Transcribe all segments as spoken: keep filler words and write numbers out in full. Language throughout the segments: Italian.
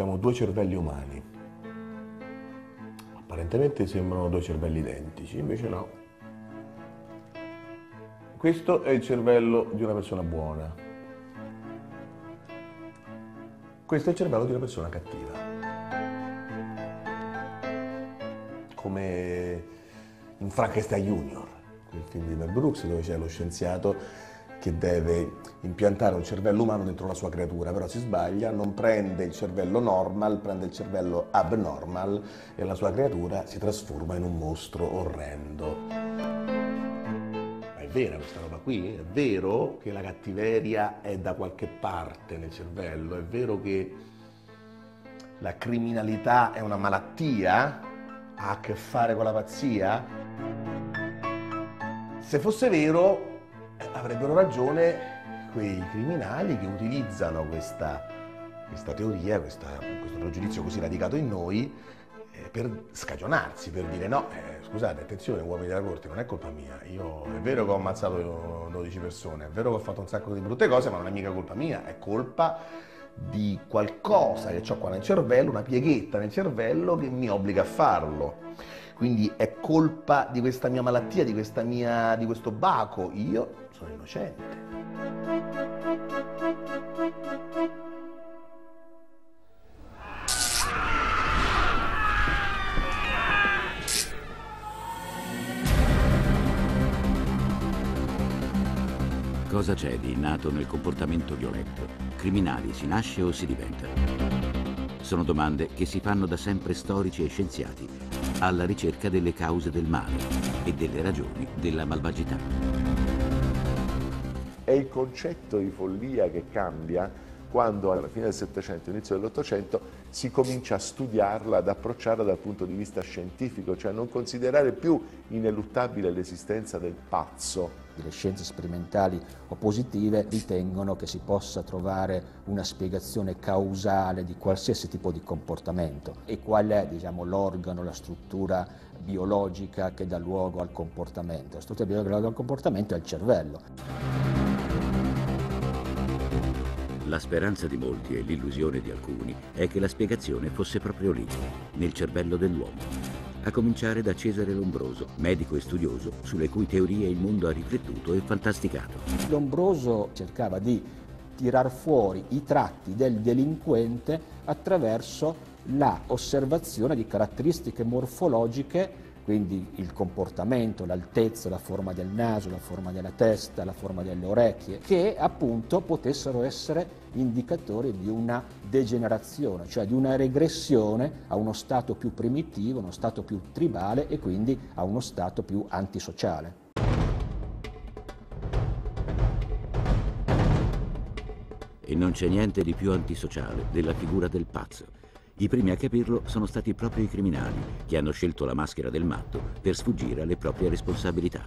abbiamo due cervelli umani. Apparentemente sembrano due cervelli identici, invece no. Questo è il cervello di una persona buona. Questo è il cervello di una persona cattiva. Come in Frankenstein Junior, il film di Mel Brooks, dove c'è lo scienziato che deve impiantare un cervello umano dentro la sua creatura, però si sbaglia, non prende il cervello normal, prende il cervello abnormal e la sua creatura si trasforma in un mostro orrendo. Ma è vera questa roba qui? È vero che la cattiveria è da qualche parte nel cervello? È vero che la criminalità è una malattia? Ha a che fare con la pazzia? Se fosse vero, avrebbero ragione quei criminali che utilizzano questa, questa teoria, questa, questo pregiudizio così radicato in noi, eh, per scagionarsi, per dire no, eh, scusate, attenzione, uomini della corte, non è colpa mia, io è vero che ho ammazzato dodici persone, è vero che ho fatto un sacco di brutte cose, ma non è mica colpa mia, è colpa di qualcosa che ho qua nel cervello, una pieghetta nel cervello che mi obbliga a farlo. Quindi è colpa di questa mia malattia, di, questa mia, di questo baco. Io sono innocente. Cosa c'è di innato nel comportamento violento? Criminali si nasce o si diventa? Sono domande che si fanno da sempre storici e scienziati, alla ricerca delle cause del male e delle ragioni della malvagità. È il concetto di follia che cambia quando alla fine del Settecento, inizio dell'Ottocento, si comincia a studiarla, ad approcciarla dal punto di vista scientifico, cioè non considerare più ineluttabile l'esistenza del pazzo. Le scienze sperimentali oppositive ritengono che si possa trovare una spiegazione causale di qualsiasi tipo di comportamento e qual è, diciamo, l'organo, la struttura biologica che dà luogo al comportamento. La struttura biologica che dà luogo al comportamento è il cervello. La speranza di molti e l'illusione di alcuni è che la spiegazione fosse proprio lì, nel cervello dell'uomo. A cominciare da Cesare Lombroso, medico e studioso, sulle cui teorie il mondo ha riflettuto e fantasticato. Lombroso cercava di tirar fuori i tratti del delinquente attraverso la osservazione di caratteristiche morfologiche, quindi il comportamento, l'altezza, la forma del naso, la forma della testa, la forma delle orecchie, che appunto potessero essere indicatori di una degenerazione, cioè di una regressione a uno stato più primitivo, uno stato più tribale e quindi a uno stato più antisociale. E non c'è niente di più antisociale della figura del pazzo. I primi a capirlo sono stati proprio i criminali, che hanno scelto la maschera del matto per sfuggire alle proprie responsabilità.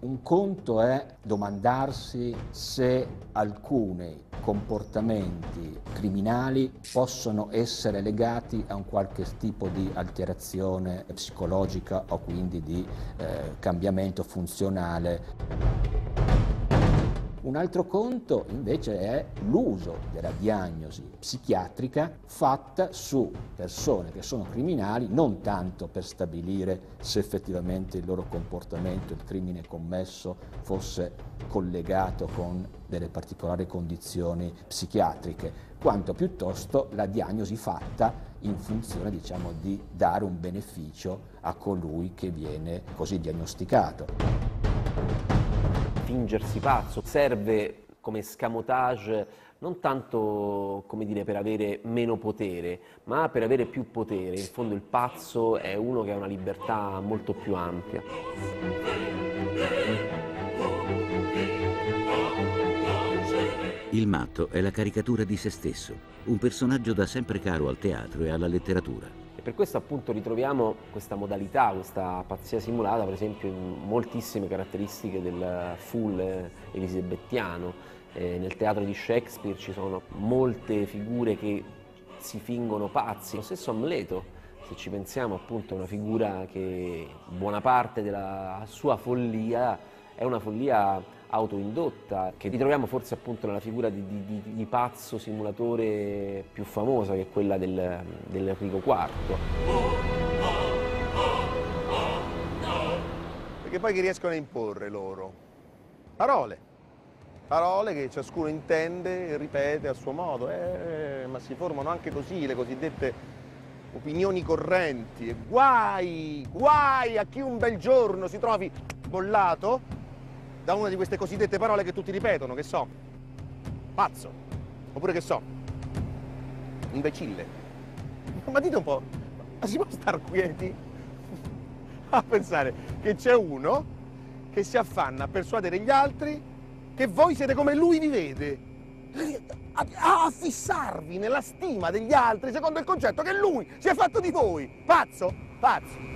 Un conto è domandarsi se alcuni comportamenti criminali possono essere legati a un qualche tipo di alterazione psicologica o quindi di eh, cambiamento funzionale. Un altro conto invece è l'uso della diagnosi psichiatrica fatta su persone che sono criminali, non tanto per stabilire se effettivamente il loro comportamento, il crimine commesso fosse collegato con delle particolari condizioni psichiatriche, quanto piuttosto la diagnosi fatta in funzione, diciamo, di dare un beneficio a colui che viene così diagnosticato. Fingersi pazzo serve come escamotage non tanto, come dire, per avere meno potere, ma per avere più potere. In fondo il pazzo è uno che ha una libertà molto più ampia. Il matto è la caricatura di se stesso, un personaggio da sempre caro al teatro e alla letteratura. E per questo appunto ritroviamo questa modalità, questa pazzia simulata, per esempio in moltissime caratteristiche del full elisabettiano. Eh, nel teatro di Shakespeare ci sono molte figure che si fingono pazzi. Lo stesso Amleto, se ci pensiamo, appunto è una figura che buona parte della sua follia è una follia autoindotta, che ritroviamo forse appunto nella figura di, di, di, di pazzo simulatore più famosa, che è quella del, del Enrico quarto. Che poi che riescono a imporre loro parole, parole che ciascuno intende e ripete a suo modo, eh, ma si formano anche così le cosiddette opinioni correnti. E guai, guai a chi un bel giorno si trovi bollato da una di queste cosiddette parole che tutti ripetono, che so, pazzo, oppure che so, imbecille. Ma dite un po', ma si può star quieti? A pensare che c'è uno che si affanna a persuadere gli altri che voi siete come lui vi vede, a, a, a fissarvi nella stima degli altri secondo il concetto che lui si è fatto di voi. Pazzo, pazzo.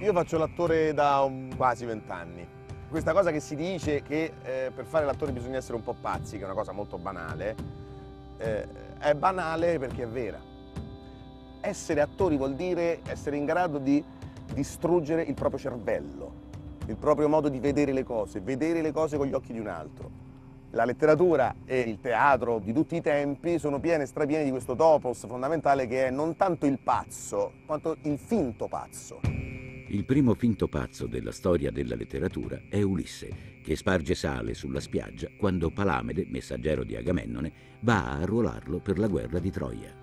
Io faccio l'attore da un, quasi vent'anni. Questa cosa che si dice che eh, per fare l'attore bisogna essere un po' pazzi, che è una cosa molto banale, eh, è banale perché è vera. Essere attori vuol dire essere in grado di distruggere il proprio cervello, il proprio modo di vedere le cose, vedere le cose con gli occhi di un altro. La letteratura e il teatro di tutti i tempi sono piene, strapiene di questo topos fondamentale che è non tanto il pazzo, quanto il finto pazzo. Il primo finto pazzo della storia della letteratura è Ulisse, che sparge sale sulla spiaggia quando Palamede, messaggero di Agamennone, va a arruolarlo per la guerra di Troia.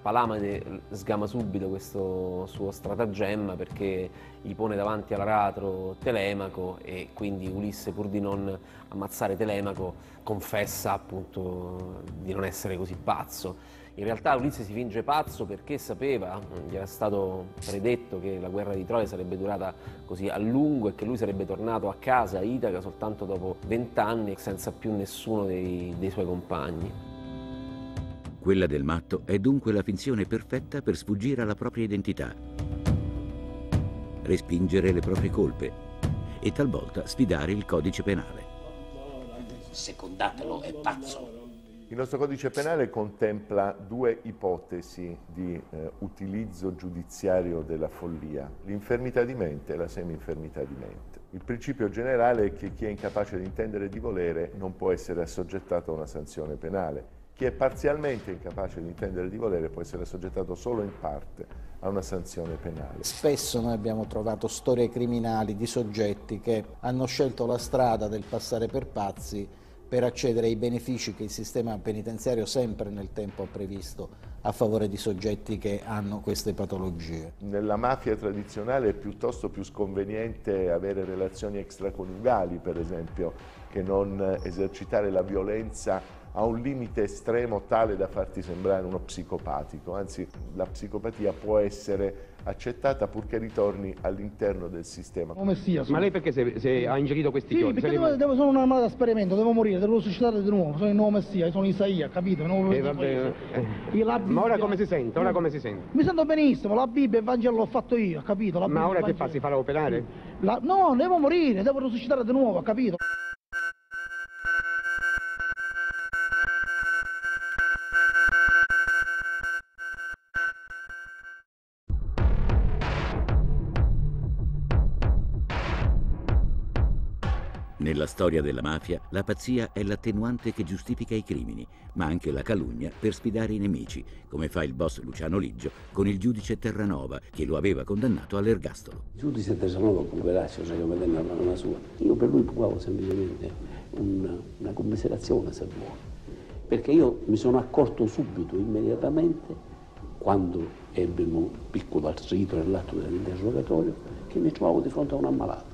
Palamede sgama subito questo suo stratagemma perché gli pone davanti all'aratro Telemaco e quindi Ulisse, pur di non ammazzare Telemaco, confessa appunto di non essere così pazzo. In realtà Ulisse si finge pazzo perché sapeva, gli era stato predetto che la guerra di Troia sarebbe durata così a lungo e che lui sarebbe tornato a casa, a Itaca, soltanto dopo vent'anni senza più nessuno dei, dei suoi compagni. Quella del matto è dunque la finzione perfetta per sfuggire alla propria identità, respingere le proprie colpe e talvolta sfidare il codice penale. Secondatelo, è pazzo. Il nostro codice penale contempla due ipotesi di eh, utilizzo giudiziario della follia, l'infermità di mente e la seminfermità di mente. Il principio generale è che chi è incapace di intendere e di volere non può essere assoggettato a una sanzione penale. Chi è parzialmente incapace di intendere e di volere può essere assoggettato solo in parte a una sanzione penale. Spesso noi abbiamo trovato storie criminali di soggetti che hanno scelto la strada del passare per pazzi per accedere ai benefici che il sistema penitenziario sempre nel tempo ha previsto a favore di soggetti che hanno queste patologie. Nella mafia tradizionale è piuttosto più sconveniente avere relazioni extraconiugali, per esempio, che non esercitare la violenza a un limite estremo tale da farti sembrare uno psicopatico. Anzi, la psicopatia può essere accettata purché ritorni all'interno del sistema. Oh, messia, sono... Ma lei perché se, se ha ingerito questi sì, chiodi? Perché devo, devo, sono una malata esperimento, devo morire, devo suscitare di nuovo, sono il nuovo messia, sono Isaia, capito? Nuovo eh, vabbè, eh. La Bibbia... Ma ora come si sente? Ora come si sente? Mi sento benissimo, la Bibbia e il Vangelo l'ho fatto io, capito? La Bibbia, Ma ora che fa? Si farà operare? La... No, devo morire, devo risuscitare di nuovo, capito? Nella storia della mafia, la pazzia è l'attenuante che giustifica i crimini, ma anche la calunnia per sfidare i nemici, come fa il boss Luciano Liggio con il giudice Terranova, che lo aveva condannato all'ergastolo. Il giudice Terranova, come veraccio, cioè io vedendo la mano sua, io per lui provavo semplicemente una, una commiserazione, se vuole, perché io mi sono accorto subito, immediatamente, quando ebbe un piccolo attrito nell'atto dell'interrogatorio, che mi trovavo di fronte a un ammalato.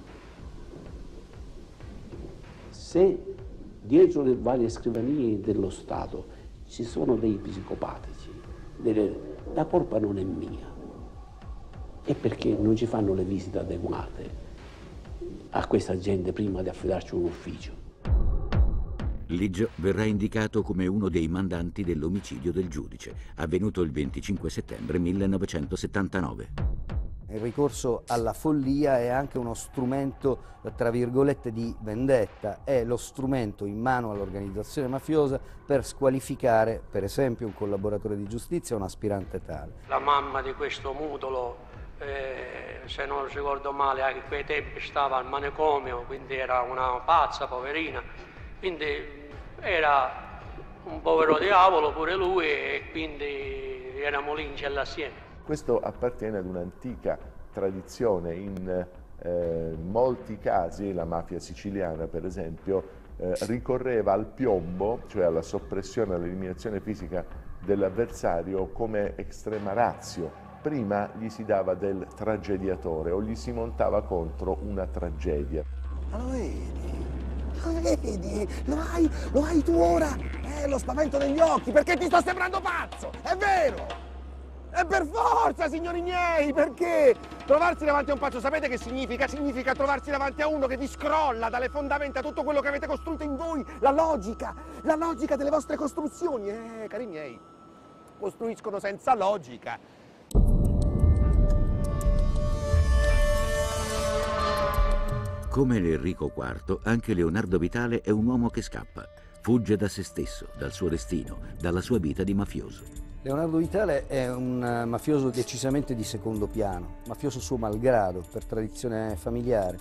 Se dietro le varie scrivanie dello Stato ci sono dei psicopatici, delle... la colpa non è mia. È perché non ci fanno le visite adeguate a questa gente prima di affidarci un ufficio. Liggio verrà indicato come uno dei mandanti dell'omicidio del giudice, avvenuto il venticinque settembre millenovecentosettantanove. Il ricorso alla follia è anche uno strumento, tra virgolette, di vendetta, è lo strumento in mano all'organizzazione mafiosa per squalificare, per esempio, un collaboratore di giustizia o un aspirante tale. La mamma di questo mutolo eh, se non ricordo male, a quei tempi stava al manicomio, quindi era una pazza, poverina, quindi era un povero diavolo pure lui, e quindi eravamo lì in cella assieme. Questo appartiene ad un'antica tradizione, in eh, molti casi la mafia siciliana per esempio eh, ricorreva al piombo, cioè alla soppressione, all'eliminazione fisica dell'avversario come extrema ratio. Prima gli si dava del tragediatore o gli si montava contro una tragedia. Ma lo vedi? Lo vedi? Lo hai? Lo hai tu ora? Eh, lo spavento negli occhi perché ti sto sembrando pazzo, è vero! E per forza, signori miei, perché trovarsi davanti a un pazzo, sapete che significa? Significa trovarsi davanti a uno che vi scrolla dalle fondamenta tutto quello che avete costruito in voi, la logica, la logica delle vostre costruzioni. Eh, cari miei, costruiscono senza logica. Come l'Enrico quarto, anche Leonardo Vitale è un uomo che scappa, fugge da se stesso, dal suo destino, dalla sua vita di mafioso. Leonardo Vitale è un mafioso decisamente di secondo piano, mafioso suo malgrado, per tradizione familiare.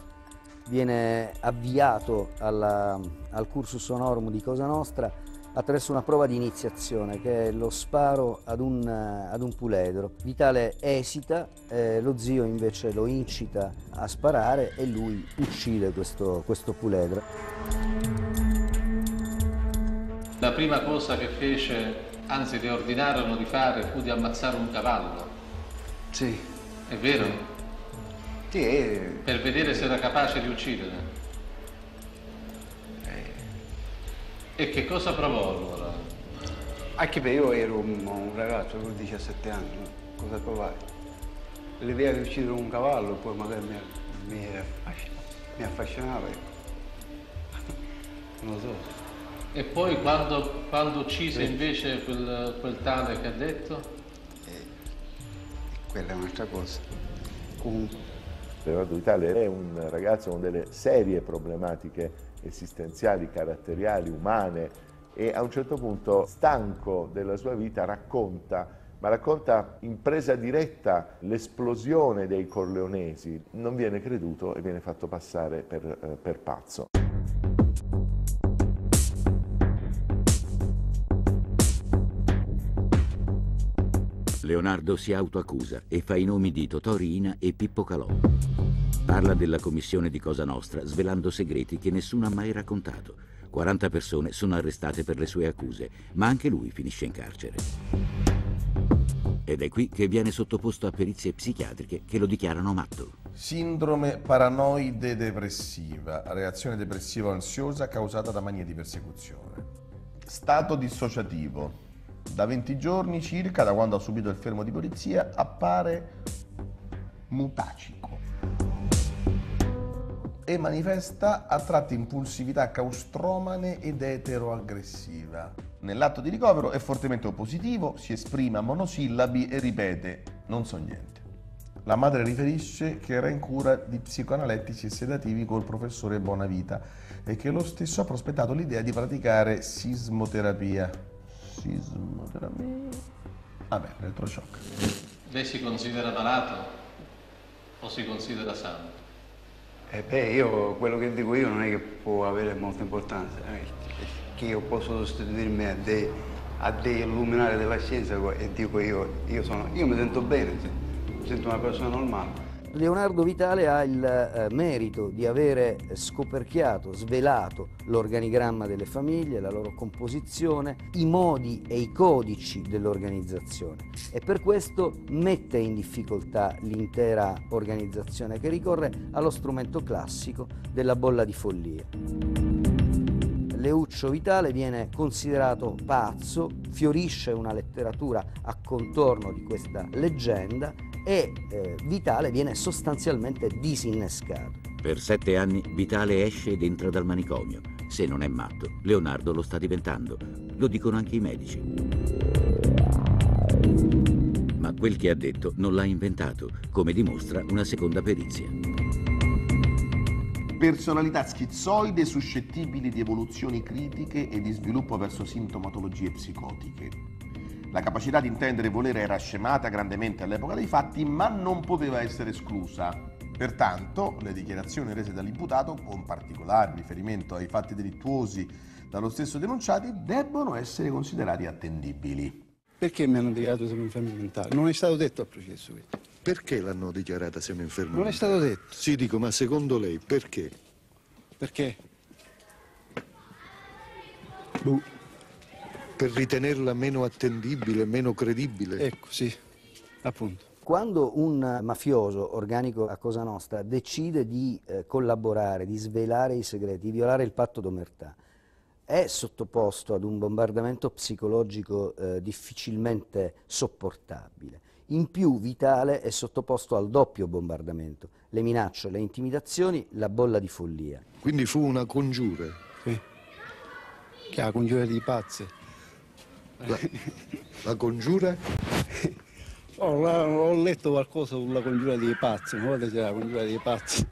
Viene avviato alla, al cursus honorum di Cosa Nostra attraverso una prova di iniziazione, che è lo sparo ad un, ad un puledro. Vitale esita, eh, lo zio invece lo incita a sparare e lui uccide questo, questo puledro. La prima cosa che fece, anzi le ordinarono di fare, fu di ammazzare un cavallo. Sì. È vero? Sì. È... Per vedere se era capace di uccidere. Eh. E che cosa provò allora? Anche perché io ero un, un ragazzo, avevo diciassette anni, cosa provare? L'idea di uccidere un cavallo poi magari mi, mi, mi affascinava. Non lo so. E poi quando, quando uccise invece quel, quel tale che ha detto? Eh, quella è un'altra cosa. Comunque. Leonardo Vitale è un ragazzo con delle serie problematiche esistenziali, caratteriali, umane, e a un certo punto, stanco della sua vita, racconta, ma racconta in presa diretta l'esplosione dei Corleonesi. Non viene creduto e viene fatto passare per, eh, per pazzo. Leonardo si autoaccusa e fa i nomi di Totorina e Pippo Calò. Parla della commissione di Cosa Nostra, svelando segreti che nessuno ha mai raccontato. quaranta persone sono arrestate per le sue accuse, ma anche lui finisce in carcere. Ed è qui che viene sottoposto a perizie psichiatriche che lo dichiarano matto. Sindrome paranoide depressiva, reazione depressiva ansiosa causata da mania di persecuzione. Stato dissociativo. Da venti giorni circa, da quando ha subito il fermo di polizia, appare mutacico e manifesta a tratti impulsività caustromane ed eteroaggressiva. Nell'atto di ricovero è fortemente oppositivo, si esprime a monosillabi e ripete «non so niente». La madre riferisce che era in cura di psicoanalettici e sedativi col professore Bonavita e che lo stesso ha prospettato l'idea di praticare sismoterapia. Sismoterapia. Vabbè, elettroshock. Lei si considera malato o si considera sano? Eh beh, io quello che dico io non è che può avere molta importanza, eh, che io posso sostituirmi a dei, a dei illuminari della scienza e dico io, io, sono, io mi sento bene, mi sento una persona normale. Leonardo Vitale ha il eh, merito di avere scoperchiato, svelato l'organigramma delle famiglie, la loro composizione, i modi e i codici dell'organizzazione, e per questo mette in difficoltà l'intera organizzazione, che ricorre allo strumento classico della bolla di follia. Leuccio Vitale viene considerato pazzo, fiorisce una letteratura a contorno di questa leggenda e eh, Vitale viene sostanzialmente disinnescato. Per sette anni Vitale esce ed entra dal manicomio. Se non è matto, Leonardo lo sta diventando, lo dicono anche i medici. Ma quel che ha detto non l'ha inventato, come dimostra una seconda perizia. Personalità schizoide suscettibili di evoluzioni critiche e di sviluppo verso sintomatologie psicotiche. La capacità di intendere e volere era scemata grandemente all'epoca dei fatti, ma non poteva essere esclusa. Pertanto, le dichiarazioni rese dall'imputato, con particolare riferimento ai fatti delittuosi dallo stesso denunciati, debbono essere considerati attendibili. Perché mi hanno dichiarato semi infermo mentale? Non è stato detto al processo questo. Perché l'hanno dichiarata semi infermo mentale? Non è stato detto. Sì, dico, ma secondo lei perché? Perché? Boh. Per ritenerla meno attendibile, meno credibile? Ecco, sì, appunto. Quando un mafioso organico a Cosa Nostra decide di eh, collaborare, di svelare i segreti, di violare il patto d'omertà, è sottoposto ad un bombardamento psicologico eh, difficilmente sopportabile. In più, Vitale è sottoposto al doppio bombardamento: le minacce, le intimidazioni, la bolla di follia. Quindi fu una congiura? Sì. Che è la congiura di pazze. La, la congiura? Ho, ho letto qualcosa sulla congiura dei pazzi, una volta c'era la congiura dei pazzi.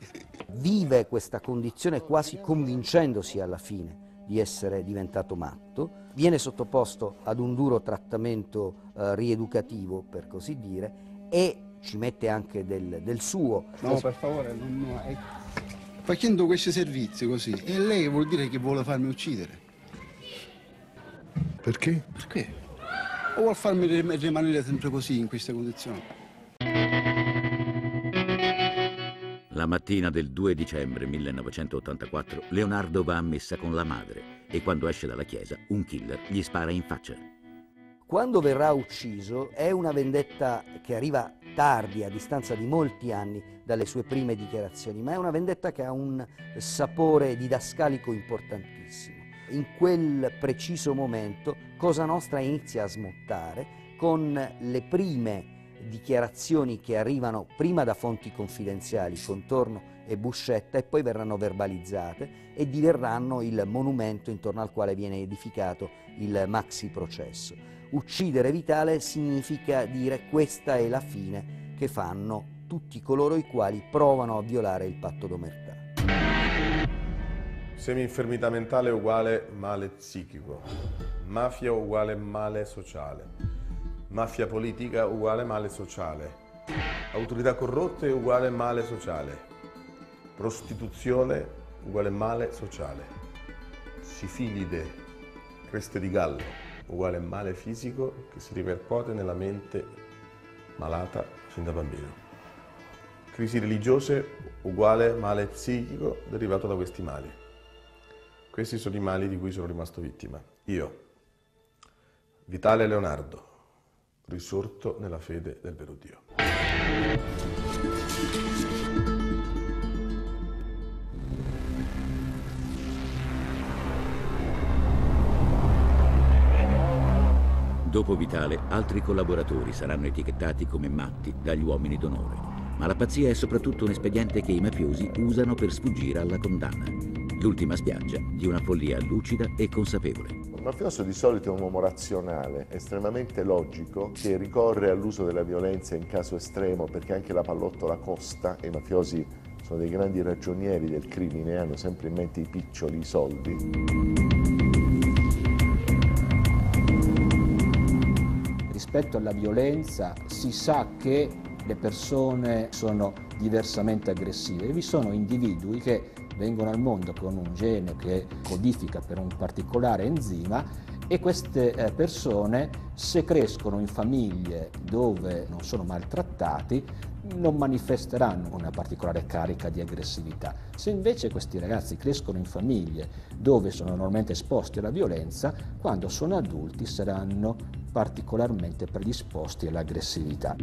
Vive questa condizione quasi convincendosi alla fine di essere diventato matto, viene sottoposto ad un duro trattamento eh, rieducativo, per così dire, e ci mette anche del, del suo. No, per favore, non, no, è... facendo questi servizi così, e lei vuol dire che vuole farmi uccidere? Perché? Perché? O vuol farmi rimanere sempre così, in queste condizioni? La mattina del due dicembre millenovecentottantaquattro, Leonardo va a messa con la madre e quando esce dalla chiesa, un killer gli spara in faccia. Quando verrà ucciso, è una vendetta che arriva tardi, a distanza di molti anni dalle sue prime dichiarazioni, ma è una vendetta che ha un sapore didascalico importantissimo. In quel preciso momento Cosa Nostra inizia a smottare con le prime dichiarazioni che arrivano prima da fonti confidenziali, Contorno e Buscetta, e poi verranno verbalizzate e diverranno il monumento intorno al quale viene edificato il maxi processo. Uccidere Vitale significa dire: questa è la fine che fanno tutti coloro i quali provano a violare il patto d'omertà. Semi-infermità mentale uguale male psichico, mafia uguale male sociale, mafia politica uguale male sociale, autorità corrotte uguale male sociale, prostituzione uguale male sociale, sifilide, creste di gallo uguale male fisico che si ripercuote nella mente malata fin da bambino, crisi religiose uguale male psichico derivato da questi mali. Questi sono i mali di cui sono rimasto vittima. Io, Vitale Leonardo, risorto nella fede del vero Dio. Dopo Vitale, altri collaboratori saranno etichettati come matti dagli uomini d'onore. Ma la pazzia è soprattutto un espediente che i mafiosi usano per sfuggire alla condanna. L'ultima spiaggia di una follia lucida e consapevole. Il mafioso di solito è un uomo razionale, estremamente logico, che ricorre all'uso della violenza in caso estremo, perché anche la pallottola costa e i mafiosi sono dei grandi ragionieri del crimine, hanno sempre in mente i piccioli, i soldi. Rispetto alla violenza si sa che le persone sono diversamente aggressive, vi sono individui che vengono al mondo con un gene che codifica per un particolare enzima e queste persone, se crescono in famiglie dove non sono maltrattati, non manifesteranno una particolare carica di aggressività. Se invece questi ragazzi crescono in famiglie dove sono normalmente esposti alla violenza, quando sono adulti saranno particolarmente predisposti all'aggressività.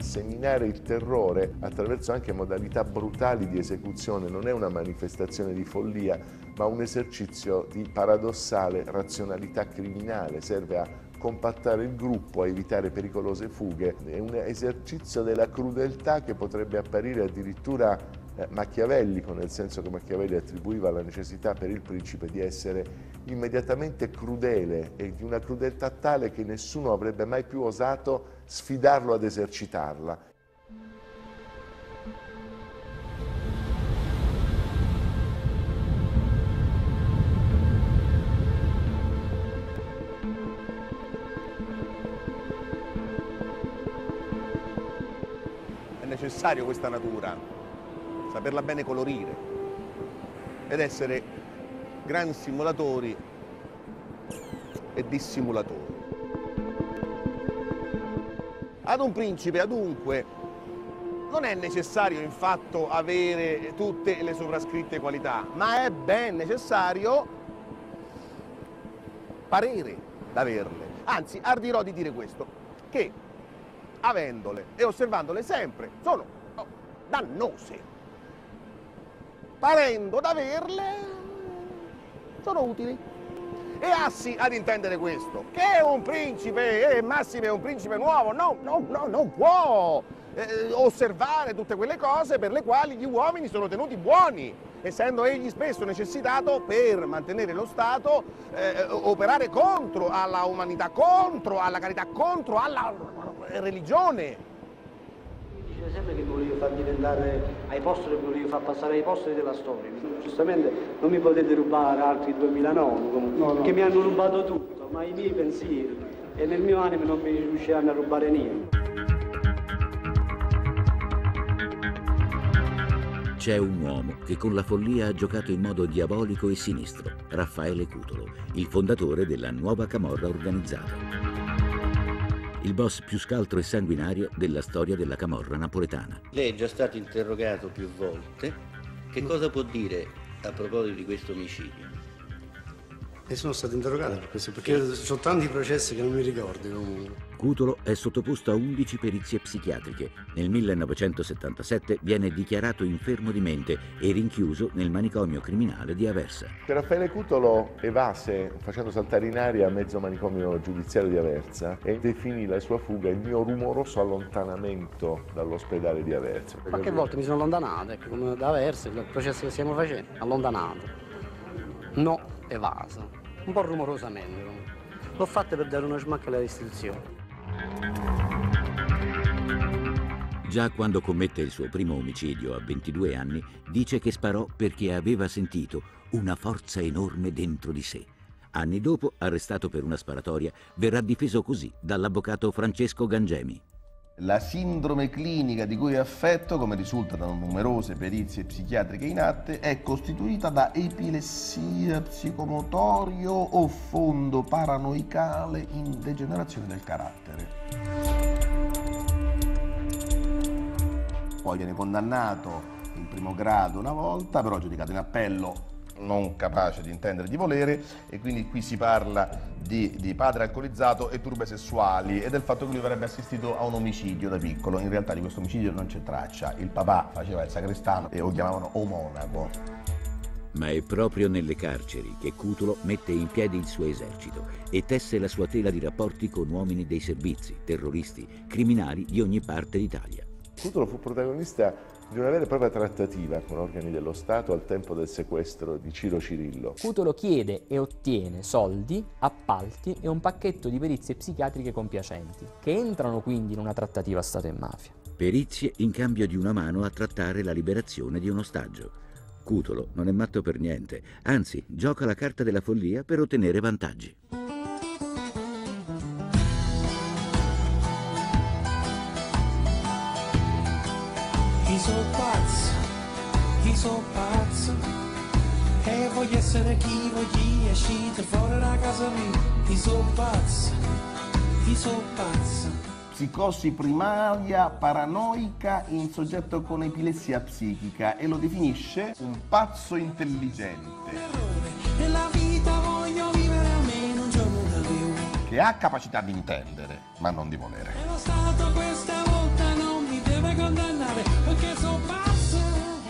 Seminare il terrore attraverso anche modalità brutali di esecuzione non è una manifestazione di follia, ma un esercizio di paradossale razionalità criminale, serve a compattare il gruppo, a evitare pericolose fughe, è un esercizio della crudeltà che potrebbe apparire addirittura machiavellico, nel senso che Machiavelli attribuiva la necessità per il principe di essere immediatamente crudele e di una crudeltà tale che nessuno avrebbe mai più osato sfidarlo ad esercitarla. necessario questa natura, saperla bene colorire ed essere gran simulatori e dissimulatori. Ad un principe, adunque, non è necessario infatti avere tutte le sovrascritte qualità, ma è ben necessario parere d'averle. Anzi, ardirò di dire questo, che avendole e osservandole sempre sono oh, dannose. Parendo d'averle sono utili. E assi ad intendere questo, che un principe, e massime un principe nuovo, no, no, no, non può eh, osservare tutte quelle cose per le quali gli uomini sono tenuti buoni, essendo egli spesso necessitato per mantenere lo Stato, eh, operare contro alla umanità, contro alla carità, contro alla religione. Sempre che mi volevi far diventare apostolo, mi volevi far passare ai apostoli della storia. Giustamente non mi potete rubare altri duemilanove, comunque, no, no. Che mi hanno rubato tutto, ma i miei pensieri e nel mio animo non mi riusciranno a rubare niente. C'è un uomo che con la follia ha giocato in modo diabolico e sinistro, Raffaele Cutolo, il fondatore della nuova camorra organizzata. Il boss più scaltro e sanguinario della storia della camorra napoletana. Lei è già stato interrogato più volte. Che cosa può dire a proposito di questo omicidio? E sono stato interrogato per questo, perché sì. Sono tanti processi che non mi ricordo comunque. Cutolo è sottoposto a undici perizie psichiatriche. Nel millenovecentosettantasette viene dichiarato infermo di mente e rinchiuso nel manicomio criminale di Aversa. Raffaele Cutolo evase facendo saltare in aria mezzo manicomio giudiziario di Aversa e definì la sua fuga il mio rumoroso allontanamento dall'ospedale di Aversa. Qualche volta mi sono allontanato, ecco, come da Aversa, il processo che stiamo facendo, allontanato. No, evaso. Un po' rumorosamente. L'ho fatta per dare una smacca alla istituzione. Già quando commette il suo primo omicidio a ventidue anni, dice che sparò perché aveva sentito una forza enorme dentro di sé. Anni dopo, arrestato per una sparatoria, verrà difeso così dall'avvocato Francesco Gangemi. La sindrome clinica di cui è affetto, come risulta da numerose perizie psichiatriche in atto, è costituita da epilessia psicomotorio o fondo paranoicale in degenerazione del carattere. Poi viene condannato in primo grado una volta, però giudicato in appello non capace di intendere di volere, e quindi qui si parla di, di padre alcolizzato e turbe sessuali e del fatto che lui avrebbe assistito a un omicidio da piccolo. In realtà di questo omicidio non c'è traccia, il papà faceva il sagrestano e lo chiamavano o monaco. Ma è proprio nelle carceri che Cutolo mette in piedi il suo esercito e tesse la sua tela di rapporti con uomini dei servizi, terroristi, criminali di ogni parte d'Italia. Cutolo fu protagonista di una vera e propria trattativa con organi dello Stato al tempo del sequestro di Ciro Cirillo. Cutolo chiede e ottiene soldi, appalti e un pacchetto di perizie psichiatriche compiacenti, che entrano quindi in una trattativa Stato e mafia. Perizie in cambio di una mano a trattare la liberazione di un ostaggio. Cutolo non è matto per niente, anzi gioca la carta della follia per ottenere vantaggi. Sono pazzo, io sono pazzo, e voglio essere chi voglio, uscite fuori da casa mia, io sono pazzo, io sono pazzo. Psicosi primaria paranoica in soggetto con epilessia psichica, e lo definisce un pazzo intelligente. Nella vita voglio vivere a meno un giorno da più. Che ha capacità di intendere, ma non di volere. E lo stato questa volta non mi deve condannare.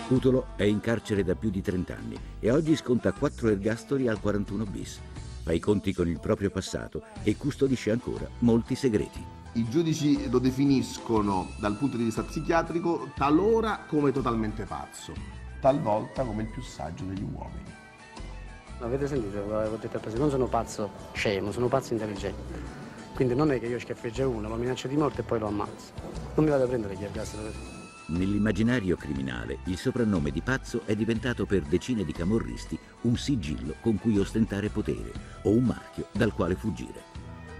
Cutolo è in carcere da più di trenta anni e oggi sconta quattro ergastoli al quarantuno bis. Fa i conti con il proprio passato e custodisce ancora molti segreti. I giudici lo definiscono dal punto di vista psichiatrico talora come totalmente pazzo, talvolta come il più saggio degli uomini. Avete sentito? Non sono pazzo scemo, sono pazzo intelligente. Quindi non è che io schiaffeggio uno, lo minaccio di morte e poi lo ammazzo. Non mi vado a prendere gli ergastoli. Nell'immaginario criminale il soprannome di pazzo è diventato per decine di camorristi un sigillo con cui ostentare potere o un marchio dal quale fuggire.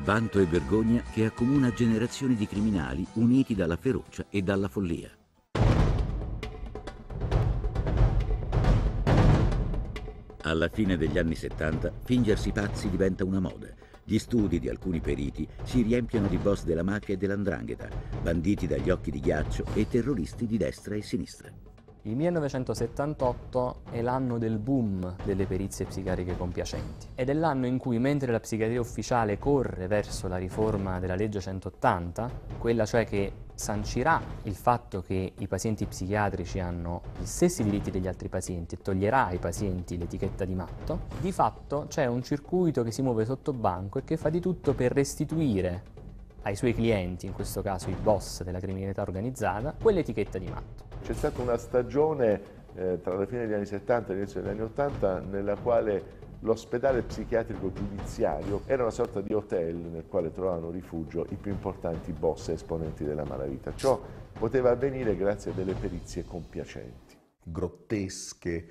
Vanto e vergogna che accomuna generazioni di criminali uniti dalla ferocia e dalla follia. Alla fine degli anni settanta, fingersi pazzi diventa una moda. Gli studi di alcuni periti si riempiono di boss della mafia e dell'ndrangheta, banditi dagli occhi di ghiaccio e terroristi di destra e sinistra. Il millenovecentosettantotto è l'anno del boom delle perizie psichiatriche compiacenti ed è l'anno in cui, mentre la psichiatria ufficiale corre verso la riforma della legge centottanta, quella cioè che sancirà il fatto che i pazienti psichiatrici hanno gli stessi diritti degli altri pazienti e toglierà ai pazienti l'etichetta di matto, di fatto c'è un circuito che si muove sotto banco e che fa di tutto per restituire ai suoi clienti, in questo caso i boss della criminalità organizzata, quell'etichetta di matto. C'è stata una stagione eh, tra la fine degli anni settanta e l'inizio degli anni ottanta nella quale l'ospedale psichiatrico giudiziario era una sorta di hotel nel quale trovavano rifugio i più importanti boss esponenti della malavita. Ciò poteva avvenire grazie a delle perizie compiacenti. Grottesche,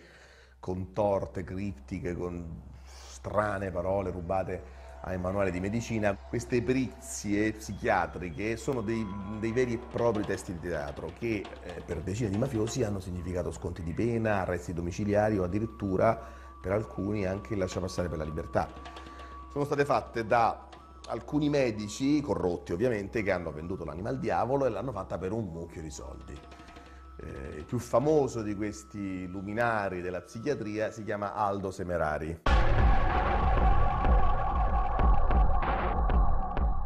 contorte, criptiche, con strane parole rubate ai manuali di medicina. Queste perizie psichiatriche sono dei, dei veri e propri testi di teatro che eh, per decine di mafiosi hanno significato sconti di pena, arresti domiciliari o addirittura per alcuni anche il lasciapassare per la libertà. Sono state fatte da alcuni medici, corrotti ovviamente, che hanno venduto l'anima al diavolo e l'hanno fatta per un mucchio di soldi. Eh, il più famoso di questi luminari della psichiatria si chiama Aldo Semerari.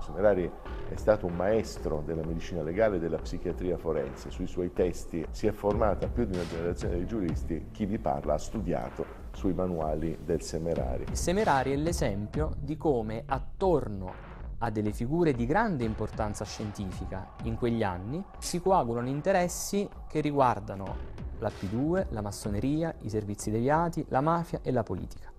Semerari è stato un maestro della medicina legale e della psichiatria forense. Sui suoi testi si è formata più di una generazione di giuristi. Chi vi parla ha studiato sui manuali del Semerari. Il Semerari è l'esempio di come attorno a delle figure di grande importanza scientifica in quegli anni si coagulano interessi che riguardano la P due, la massoneria, i servizi deviati, la mafia e la politica.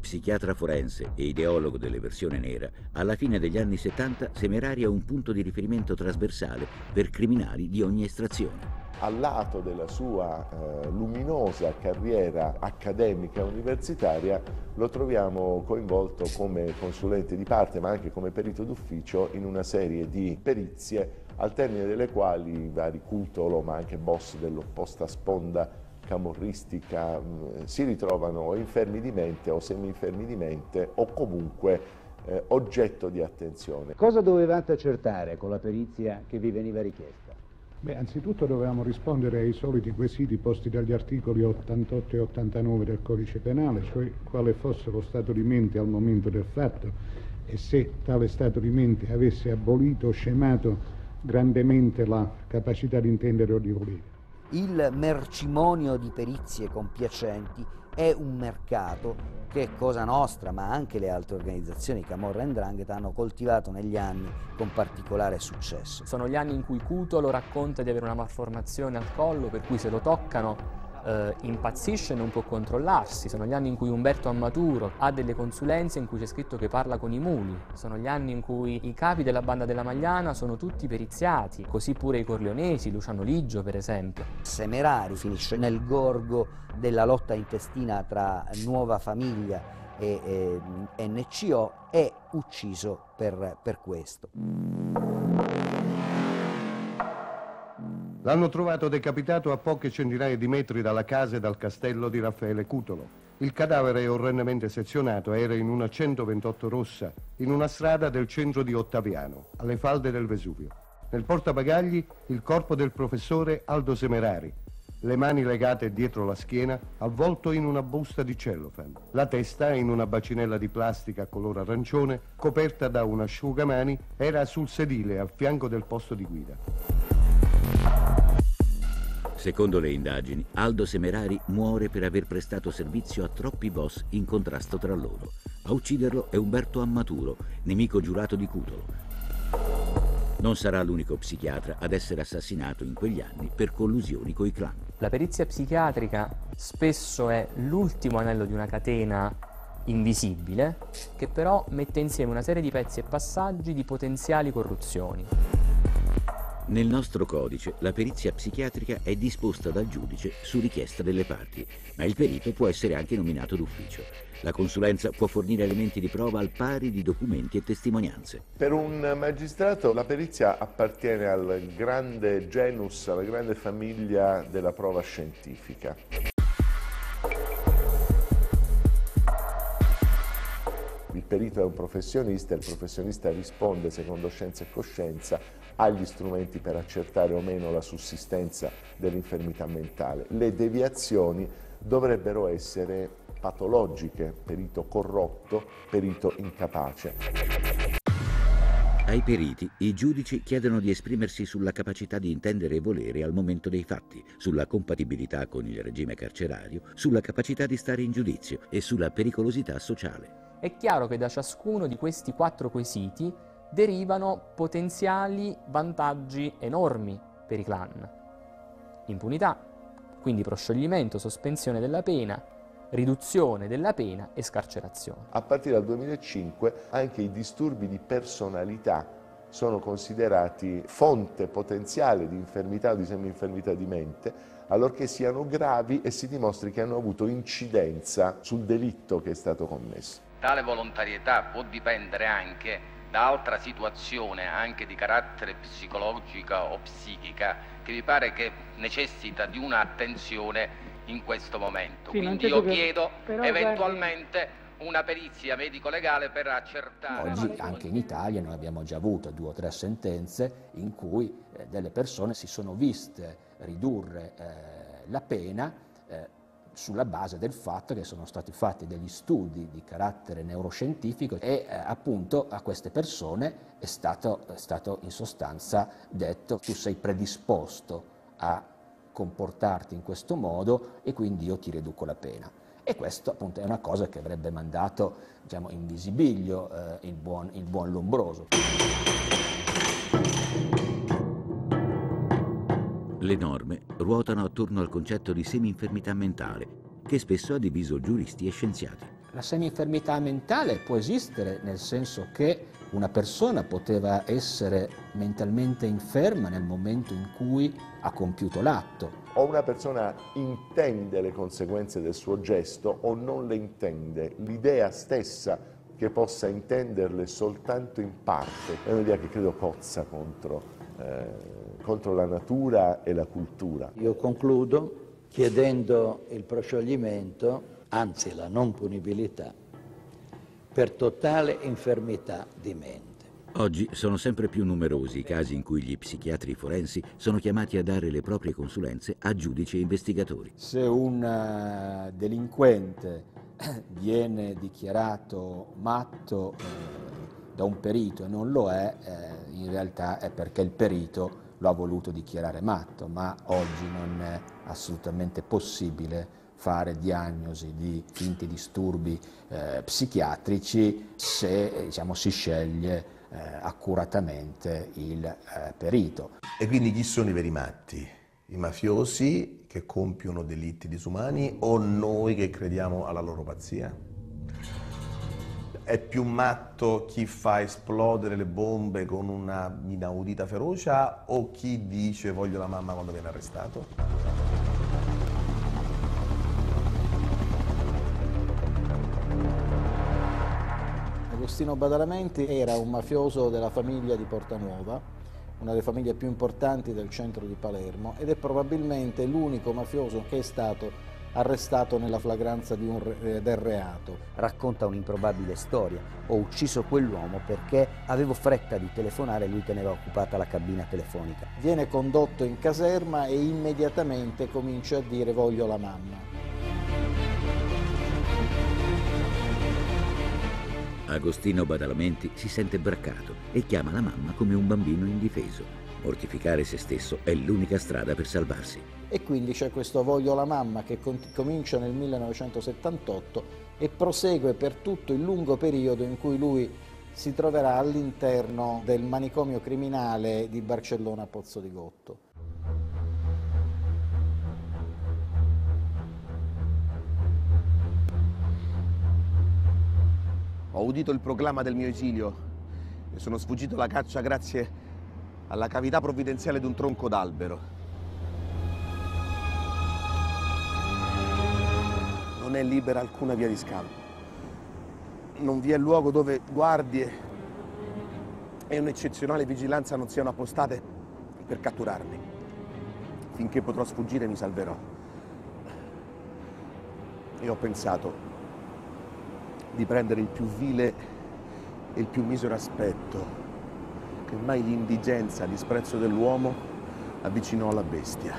Psichiatra forense e ideologo delle versioni nera, alla fine degli anni settanta Semerari è un punto di riferimento trasversale per criminali di ogni estrazione. Al lato della sua eh, luminosa carriera accademica e universitaria lo troviamo coinvolto come consulente di parte ma anche come perito d'ufficio in una serie di perizie al termine delle quali i vari Cutolo ma anche boss dell'opposta sponda camorristica si ritrovano infermi di mente o semi-infermi di mente o comunque eh, oggetto di attenzione. Cosa dovevate accertare con la perizia che vi veniva richiesta? Beh, anzitutto dovevamo rispondere ai soliti quesiti posti dagli articoli ottantotto e ottantanove del codice penale, cioè quale fosse lo stato di mente al momento del fatto e se tale stato di mente avesse abolito o scemato grandemente la capacità di intendere o di volere. Il mercimonio di perizie compiacenti è un mercato che Cosa Nostra, ma anche le altre organizzazioni Camorra e 'ndrangheta hanno coltivato negli anni con particolare successo. Sono gli anni in cui Cutolo racconta di avere una malformazione al collo, per cui se lo toccano eh, impazzisce e non può controllarsi. Sono gli anni in cui Umberto Ammaturo ha delle consulenze in cui c'è scritto che parla con i muli. Sono gli anni in cui i capi della Banda della Magliana sono tutti periziati, così pure i Corleonesi, Luciano Liggio per esempio. Semerari finisce nel gorgo della lotta intestina tra Nuova Famiglia e, e N C O, è ucciso per, per questo. L'hanno trovato decapitato a poche centinaia di metri dalla casa e dal castello di Raffaele Cutolo. Il cadavere è orrendemente sezionato, era in una centoventotto rossa, in una strada del centro di Ottaviano, alle falde del Vesuvio. Nel portabagagli il corpo del professore Aldo Semerari, le mani legate dietro la schiena, avvolto in una busta di cellophane, la testa in una bacinella di plastica color arancione, coperta da un asciugamani, era sul sedile al fianco del posto di guida. Secondo le indagini, Aldo Semerari muore per aver prestato servizio a troppi boss in contrasto tra loro. A ucciderlo è Umberto Ammaturo, nemico giurato di Cutolo. Non sarà l'unico psichiatra ad essere assassinato in quegli anni per collusioni coi clan. La perizia psichiatrica spesso è l'ultimo anello di una catena invisibile che però mette insieme una serie di pezzi e passaggi di potenziali corruzioni. Nel nostro codice la perizia psichiatrica è disposta dal giudice su richiesta delle parti, ma il perito può essere anche nominato d'ufficio. La consulenza può fornire elementi di prova al pari di documenti e testimonianze. Per un magistrato la perizia appartiene al grande genus, alla grande famiglia della prova scientifica. perito è un professionista e il professionista risponde, secondo scienza e coscienza, agli strumenti per accertare o meno la sussistenza dell'infermità mentale. Le deviazioni dovrebbero essere patologiche, perito corrotto, perito incapace. Ai periti, i giudici chiedono di esprimersi sulla capacità di intendere e volere al momento dei fatti, sulla compatibilità con il regime carcerario, sulla capacità di stare in giudizio e sulla pericolosità sociale. È chiaro che da ciascuno di questi quattro quesiti derivano potenziali vantaggi enormi per i clan. Impunità, quindi proscioglimento, sospensione della pena, riduzione della pena e scarcerazione. A partire dal duemilacinque anche i disturbi di personalità sono considerati fonte potenziale di infermità o di semi-infermità di mente, allorché siano gravi e si dimostri che hanno avuto incidenza sul delitto che è stato commesso. Tale volontarietà può dipendere anche da altra situazione, anche di carattere psicologica o psichica, che mi pare che necessita di un'attenzione in questo momento. Sì, quindi io chiedo eventualmente una perizia medico-legale per accertare. Oggi anche in Italia noi abbiamo già avuto due o tre sentenze in cui eh, delle persone si sono viste ridurre eh, la pena eh, sulla base del fatto che sono stati fatti degli studi di carattere neuroscientifico e eh, appunto a queste persone è stato, è stato in sostanza detto: tu sei predisposto a comportarti in questo modo e quindi io ti riduco la pena. E questo appunto è una cosa che avrebbe mandato, diciamo, in visibilio eh, il, buon, il buon Lombroso. Le norme ruotano attorno al concetto di semi-infermità mentale, che spesso ha diviso giuristi e scienziati. La semi-infermità mentale può esistere nel senso che una persona poteva essere mentalmente inferma nel momento in cui ha compiuto l'atto. O una persona intende le conseguenze del suo gesto o non le intende. L'idea stessa che possa intenderle soltanto in parte è un'idea che credo cozza contro, eh, contro la natura e la cultura. Io concludo chiedendo il proscioglimento, anzi la non punibilità, per totale infermità di mente. Oggi sono sempre più numerosi i casi in cui gli psichiatri forensi sono chiamati a dare le proprie consulenze a giudici e investigatori. Se un delinquente viene dichiarato matto da un perito e non lo è, in realtà è perché il perito lo ha voluto dichiarare matto, ma oggi non è assolutamente possibile fare diagnosi di finti disturbi eh, psichiatrici se, diciamo, si sceglie eh, accuratamente il eh, perito. E quindi chi sono i veri matti? I mafiosi che compiono delitti disumani o noi che crediamo alla loro pazzia? È più matto chi fa esplodere le bombe con una inaudita ferocia o chi dice voglio la mamma quando viene arrestato? Agostino Badalamenti era un mafioso della famiglia di Porta Nuova, una delle famiglie più importanti del centro di Palermo, ed è probabilmente l'unico mafioso che è stato arrestato nella flagranza di un re, del reato. Racconta un'improbabile storia: ho ucciso quell'uomo perché avevo fretta di telefonare e lui teneva occupata la cabina telefonica. Viene condotto in caserma e immediatamente comincia a dire voglio la mamma. Agostino Badalamenti si sente braccato e chiama la mamma come un bambino indifeso. Mortificare se stesso è l'unica strada per salvarsi. E quindi c'è questo voglio la mamma che comincia nel millenovecentosettantotto e prosegue per tutto il lungo periodo in cui lui si troverà all'interno del manicomio criminale di Barcellona Pozzo di Gotto. Ho udito il proclama del mio esilio e sono sfuggito alla caccia grazie alla cavità provvidenziale di un tronco d'albero. Non è libera alcuna via di scampo. Non vi è luogo dove guardie e un'eccezionale vigilanza non siano appostate per catturarmi. Finché potrò sfuggire mi salverò. E ho pensato, di prendere il più vile e il più misero aspetto che mai l'indigenza, il disprezzo dell'uomo avvicinò alla bestia.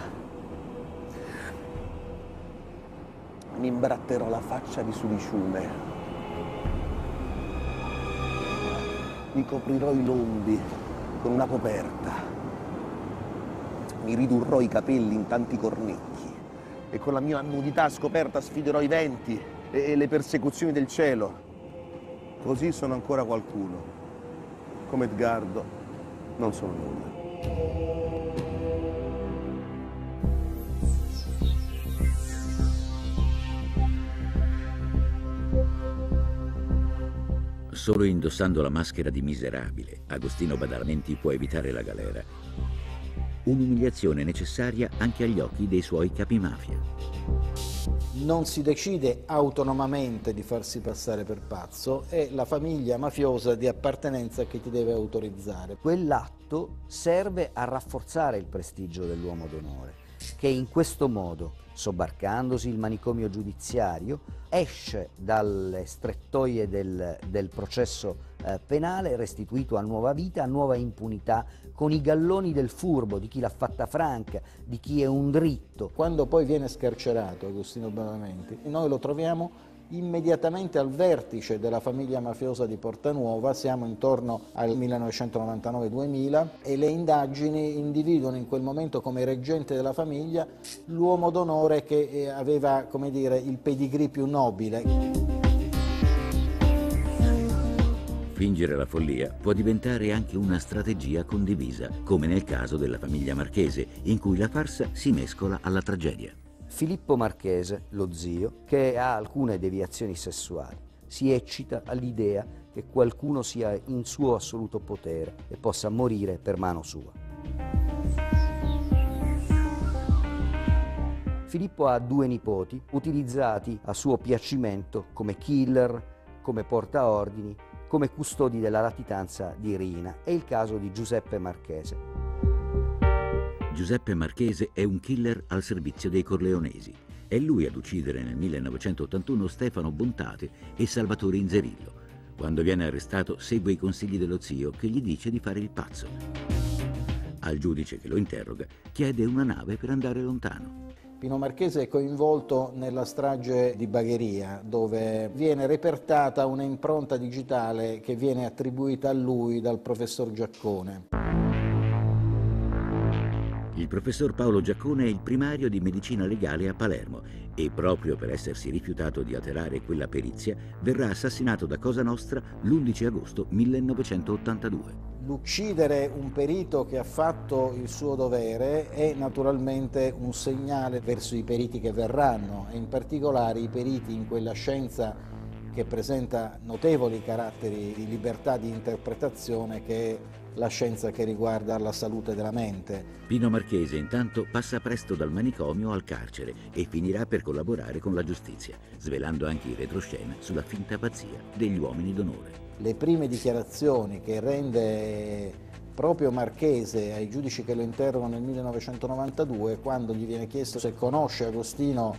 Mi imbratterò la faccia di sudiciume, mi coprirò i lombi con una coperta, mi ridurrò i capelli in tanti cornicchi e con la mia nudità scoperta sfiderò i venti e le persecuzioni del cielo. Così sono ancora qualcuno. Come Edgardo non sono nulla. Solo indossando la maschera di miserabile, Agostino Badalamenti può evitare la galera. Un'umiliazione necessaria anche agli occhi dei suoi capimafia. Non si decide autonomamente di farsi passare per pazzo, è la famiglia mafiosa di appartenenza che ti deve autorizzare. Quell'atto serve a rafforzare il prestigio dell'uomo d'onore, che in questo modo, sobbarcandosi il manicomio giudiziario, esce dalle strettoie del, del processo eh, penale, restituito a nuova vita, a nuova impunità, con i galloni del furbo, di chi l'ha fatta franca, di chi è un dritto. Quando poi viene scarcerato Agostino Badalamenti, noi lo troviamo immediatamente al vertice della famiglia mafiosa di Porta Nuova, siamo intorno al millenovecentonovantanove duemila, e le indagini individuano in quel momento come reggente della famiglia l'uomo d'onore che aveva, come dire, il pedigree più nobile. Fingere la follia può diventare anche una strategia condivisa, come nel caso della famiglia Marchese, in cui la farsa si mescola alla tragedia. Filippo Marchese, lo zio, che ha alcune deviazioni sessuali, si eccita all'idea che qualcuno sia in suo assoluto potere e possa morire per mano sua. Filippo ha due nipoti, utilizzati a suo piacimento come killer, come portaordini, come custodi della latitanza di Rina. È il caso di Giuseppe Marchese. Giuseppe Marchese è un killer al servizio dei Corleonesi. È lui ad uccidere nel millenovecentottantuno Stefano Bontate e Salvatore Inzerillo. Quando viene arrestato segue i consigli dello zio, che gli dice di fare il pazzo. Al giudice che lo interroga chiede una nave per andare lontano. Pino Marchese è coinvolto nella strage di Bagheria, dove viene repertata un'impronta digitale che viene attribuita a lui dal professor Giaccone. Il professor Paolo Giaccone è il primario di medicina legale a Palermo e, proprio per essersi rifiutato di alterare quella perizia, verrà assassinato da Cosa Nostra l'undici agosto millenovecentottantadue. L'uccidere un perito che ha fatto il suo dovere è naturalmente un segnale verso i periti che verranno, e in particolare i periti in quella scienza che presenta notevoli caratteri di libertà di interpretazione, che è la scienza che riguarda la salute della mente. Pino Marchese intanto passa presto dal manicomio al carcere e finirà per collaborare con la giustizia, svelando anche in retroscena sulla finta pazzia degli uomini d'onore. Le prime dichiarazioni che rende proprio Marchese ai giudici che lo interrogano nel millenovecentonovantadue, quando gli viene chiesto se conosce Agostino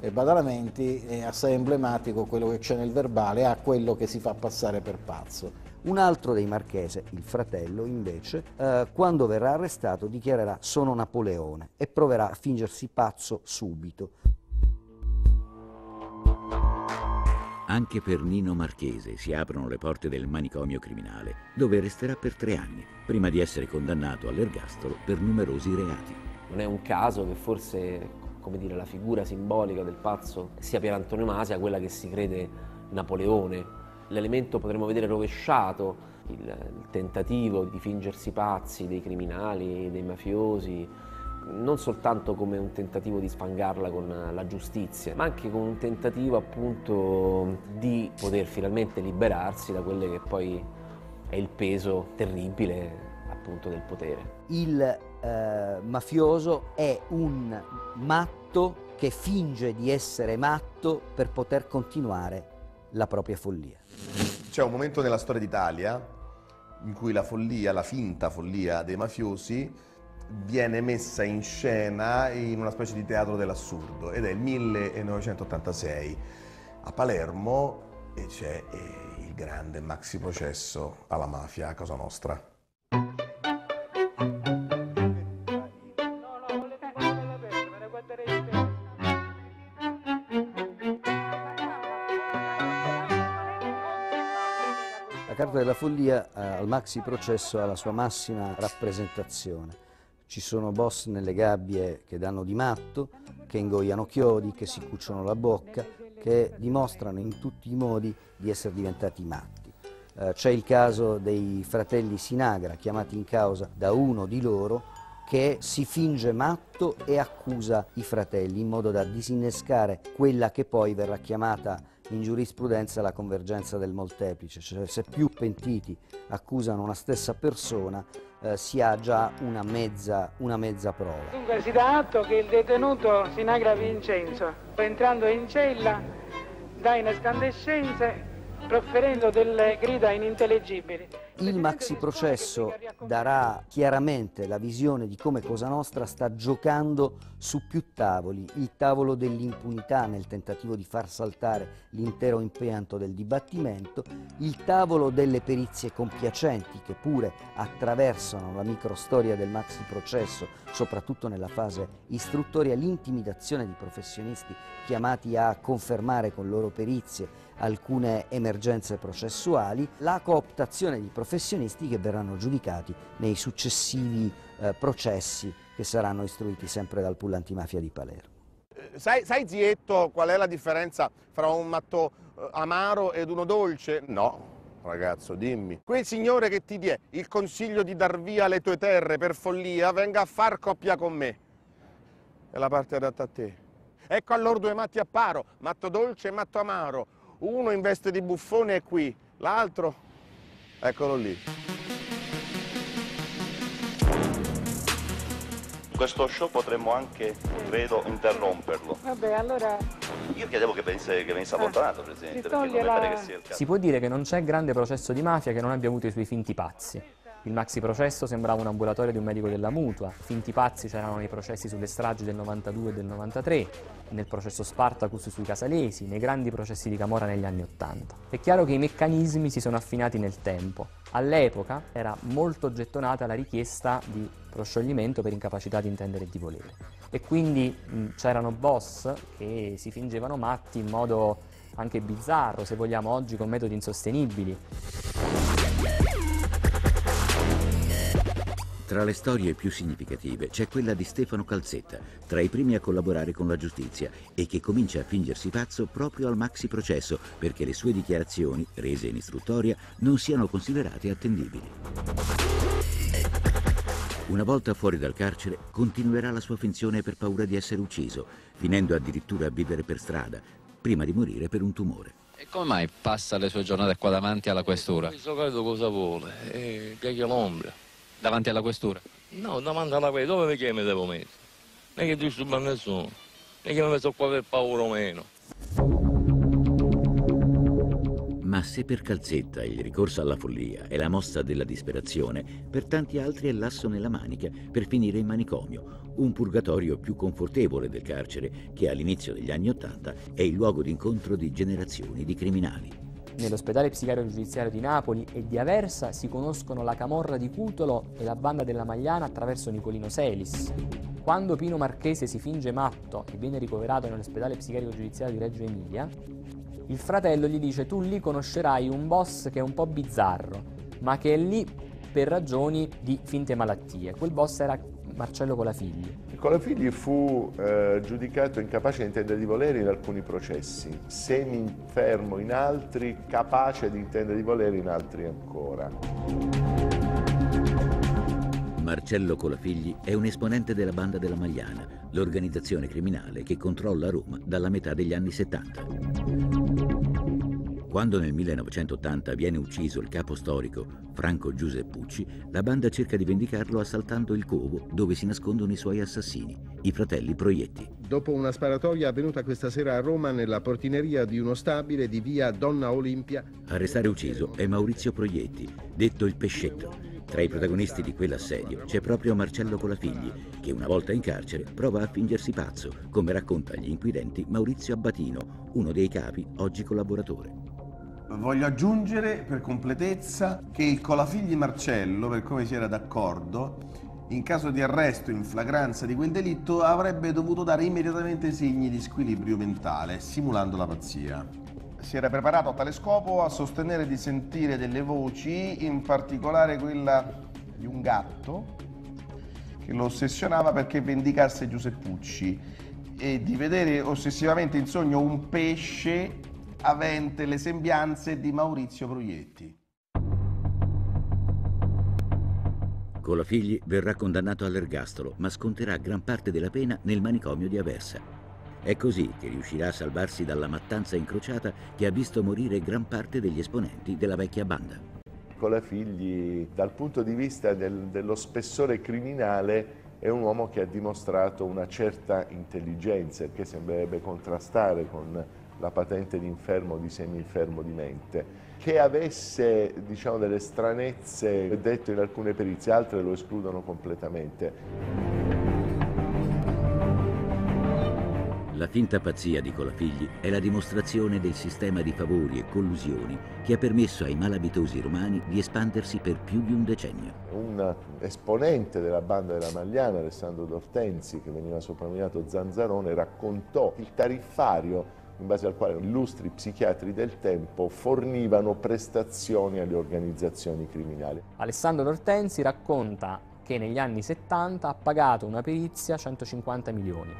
e Badalamenti, è assai emblematico quello che c'è nel verbale a quello che si fa passare per pazzo. Un altro dei Marchese, il fratello, invece, eh, quando verrà arrestato dichiarerà «sono Napoleone» e proverà a fingersi pazzo subito. Anche per Nino Marchese si aprono le porte del manicomio criminale, dove resterà per tre anni, prima di essere condannato all'ergastolo per numerosi reati. Non è un caso che forse, come dire, la figura simbolica del pazzo sia per antonomasia quella che si crede Napoleone. L'elemento potremmo vedere rovesciato, il, il tentativo di fingersi pazzi dei criminali, dei mafiosi, non soltanto come un tentativo di sfangarla con la giustizia, ma anche come un tentativo appunto di poter finalmente liberarsi da quelle che poi è il peso terribile appunto del potere. Il eh, mafioso è un matto che finge di essere matto per poter continuare la propria follia. C'è un momento nella storia d'Italia in cui la follia, la finta follia dei mafiosi viene messa in scena in una specie di teatro dell'assurdo, ed è il millenovecentottantasei a Palermo, e c'è eh, il grande maxi processo alla mafia a Cosa Nostra. La carta della follia eh, al maxi processo ha la sua massima rappresentazione. Ci sono boss nelle gabbie che danno di matto, che ingoiano chiodi, che si cucciono la bocca, che dimostrano in tutti i modi di essere diventati matti. Eh, c'è il caso dei fratelli Sinagra, chiamati in causa da uno di loro, che si finge matto e accusa i fratelli in modo da disinnescare quella che poi verrà chiamata in giurisprudenza la convergenza del molteplice, cioè se più pentiti accusano una stessa persona eh, si ha già una mezza, una mezza prova. Dunque si dà atto che il detenuto Sinagra Vincenzo, entrando in cella, dà in escandescenze proferendo delle grida inintelligibili. Il maxi processo darà chiaramente la visione di come Cosa Nostra sta giocando su più tavoli, il tavolo dell'impunità nel tentativo di far saltare l'intero impianto del dibattimento, il tavolo delle perizie compiacenti che pure attraversano la microstoria del maxi processo, soprattutto nella fase istruttoria, l'intimidazione di professionisti chiamati a confermare con loro perizie alcune emergenze processuali, la cooptazione di professionisti che verranno giudicati nei successivi eh, processi che saranno istruiti sempre dal pool antimafia di Palermo. Sai, sai zietto qual è la differenza fra un matto eh, amaro ed uno dolce? No, ragazzo, dimmi. Quel signore che ti diè il consiglio di dar via le tue terre per follia, venga a far coppia con me. È la parte adatta a te. Ecco allora due matti a paro, matto dolce e matto amaro. Uno in veste di buffone è qui, l'altro, eccolo lì. Questo show potremmo anche, credo, interromperlo. Vabbè, allora... Io chiedevo che venisse allontanato, ah, Presidente, perché non la... mi pare che sia il caso. Si può dire che non c'è grande processo di mafia che non abbia avuto i suoi finti pazzi. Il maxi processo sembrava un ambulatorio di un medico della mutua, finti pazzi c'erano nei processi sulle stragi del novantadue e del novantatré, nel processo Spartacus sui Casalesi, nei grandi processi di Camorra negli anni Ottanta. È chiaro che i meccanismi si sono affinati nel tempo. All'epoca era molto gettonata la richiesta di proscioglimento per incapacità di intendere e di volere. E quindi c'erano boss che si fingevano matti in modo anche bizzarro, se vogliamo oggi, con metodi insostenibili. Tra le storie più significative c'è quella di Stefano Calzetta, tra i primi a collaborare con la giustizia e che comincia a fingersi pazzo proprio al maxi processo perché le sue dichiarazioni, rese in istruttoria, non siano considerate attendibili. Una volta fuori dal carcere continuerà la sua finzione per paura di essere ucciso, finendo addirittura a vivere per strada, prima di morire per un tumore. E come mai passa le sue giornate qua davanti alla questura? Questo credo cosa vuole, è che l'ombra. Davanti alla questura? No, davanti alla questura, dove perché mi devo mettere? Non è che disturba a nessuno, non è che mi metto qua per paura o meno. Ma se per Calzetta il ricorso alla follia è la mossa della disperazione, per tanti altri è l'asso nella manica per finire in manicomio, un purgatorio più confortevole del carcere che all'inizio degli anni Ottanta è il luogo d'incontro di generazioni di criminali. Nell'ospedale psichiatrico giudiziario di Napoli e di Aversa si conoscono la camorra di Cutolo e la banda della Magliana attraverso Nicolino Selis. Quando Pino Marchese si finge matto e viene ricoverato nell'ospedale psichiatrico giudiziario di Reggio Emilia, il fratello gli dice: tu lì conoscerai un boss che è un po' bizzarro, ma che è lì per ragioni di finte malattie. Quel boss era Marcello Colafigli. Colafigli fu eh, giudicato incapace di intendere di volere in alcuni processi, semi-infermo in altri, capace di intendere di volere in altri ancora. Marcello Colafigli è un esponente della Banda della Magliana, l'organizzazione criminale che controlla Roma dalla metà degli anni settanta. Quando nel millenovecentottanta viene ucciso il capo storico Franco Giuseppucci, la banda cerca di vendicarlo assaltando il covo dove si nascondono i suoi assassini, i fratelli Proietti. Dopo una sparatoria avvenuta questa sera a Roma nella portineria di uno stabile di via Donna Olimpia. A restare ucciso è Maurizio Proietti, detto il Pescetto. Tra i protagonisti di quell'assedio c'è proprio Marcello Colafigli, che una volta in carcere prova a fingersi pazzo, come racconta agli inquirenti Maurizio Abbatino, uno dei capi oggi collaboratore. Voglio aggiungere per completezza che il Colafigli Marcello, per come si era d'accordo, in caso di arresto in flagranza di quel delitto avrebbe dovuto dare immediatamente segni di squilibrio mentale, simulando la pazzia. Si era preparato a tale scopo a sostenere di sentire delle voci, in particolare quella di un gatto che lo ossessionava perché vendicasse Giuseppucci, e di vedere ossessivamente in sogno un pesce avente le sembianze di Maurizio Proietti. Colafigli verrà condannato all'ergastolo, ma sconterà gran parte della pena nel manicomio di Aversa. È così che riuscirà a salvarsi dalla mattanza incrociata che ha visto morire gran parte degli esponenti della vecchia banda. Colafigli, dal punto di vista del, dello spessore criminale, è un uomo che ha dimostrato una certa intelligenza, che sembrerebbe contrastare con la patente di infermo o di semi-infermo di mente. Che avesse, diciamo, delle stranezze, detto in alcune perizie, altre lo escludono completamente. La finta pazzia di Colafigli è la dimostrazione del sistema di favori e collusioni che ha permesso ai malabitosi romani di espandersi per più di un decennio. Un esponente della Banda della Magliana, Alessandro D'Ortenzi, che veniva soprannominato Zanzarone, raccontò il tariffario in base al quale illustri psichiatri del tempo fornivano prestazioni alle organizzazioni criminali. Alessandro D'Ortenzi racconta che negli anni settanta ha pagato una perizia centocinquanta milioni.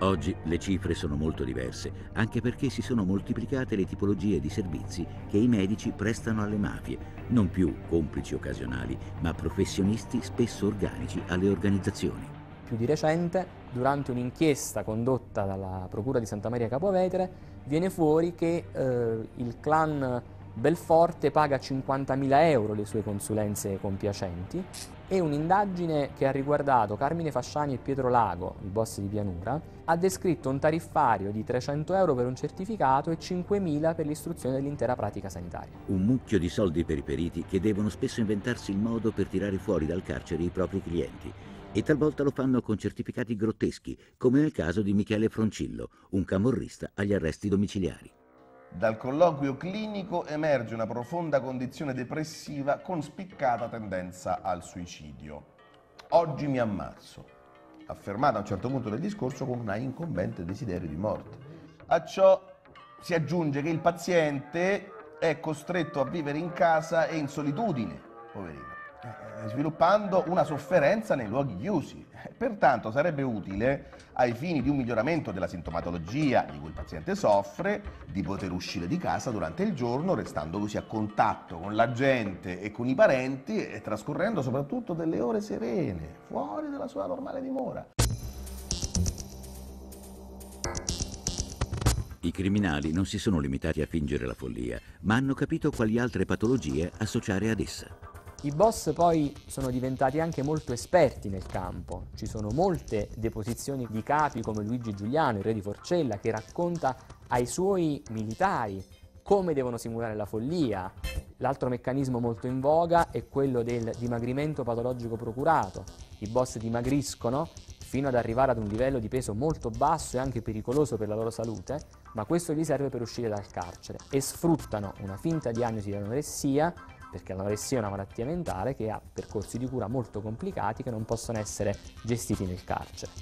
Oggi le cifre sono molto diverse, anche perché si sono moltiplicate le tipologie di servizi che i medici prestano alle mafie, non più complici occasionali, ma professionisti spesso organici alle organizzazioni. Più di recente, durante un'inchiesta condotta dalla Procura di Santa Maria Capua Vetere, viene fuori che eh, il clan Belforte paga cinquantamila euro le sue consulenze compiacenti, e un'indagine che ha riguardato Carmine Fasciani e Pietro Lago, il boss di Pianura, ha descritto un tariffario di trecento euro per un certificato e cinquemila per l'istruzione dell'intera pratica sanitaria. Un mucchio di soldi per i periti che devono spesso inventarsi il modo per tirare fuori dal carcere i propri clienti. E talvolta lo fanno con certificati grotteschi, come nel caso di Michele Froncillo, un camorrista agli arresti domiciliari. Dal colloquio clinico emerge una profonda condizione depressiva con spiccata tendenza al suicidio. Oggi mi ammazzo, affermata a un certo punto del discorso con un incombente desiderio di morte. A ciò si aggiunge che il paziente è costretto a vivere in casa e in solitudine, poverino, sviluppando una sofferenza nei luoghi chiusi. Pertanto sarebbe utile, ai fini di un miglioramento della sintomatologia di cui il paziente soffre, di poter uscire di casa durante il giorno, restando così a contatto con la gente e con i parenti e trascorrendo soprattutto delle ore serene, fuori dalla sua normale dimora. I criminali non si sono limitati a fingere la follia, ma hanno capito quali altre patologie associare ad essa. I boss poi sono diventati anche molto esperti nel campo. Ci sono molte deposizioni di capi come Luigi Giuliano, il re di Forcella, che racconta ai suoi militari come devono simulare la follia. L'altro meccanismo molto in voga è quello del dimagrimento patologico procurato. I boss dimagriscono fino ad arrivare ad un livello di peso molto basso e anche pericoloso per la loro salute, ma questo gli serve per uscire dal carcere, e sfruttano una finta diagnosi di anoressia, perché l'anoressia è una malattia mentale che ha percorsi di cura molto complicati che non possono essere gestiti nel carcere.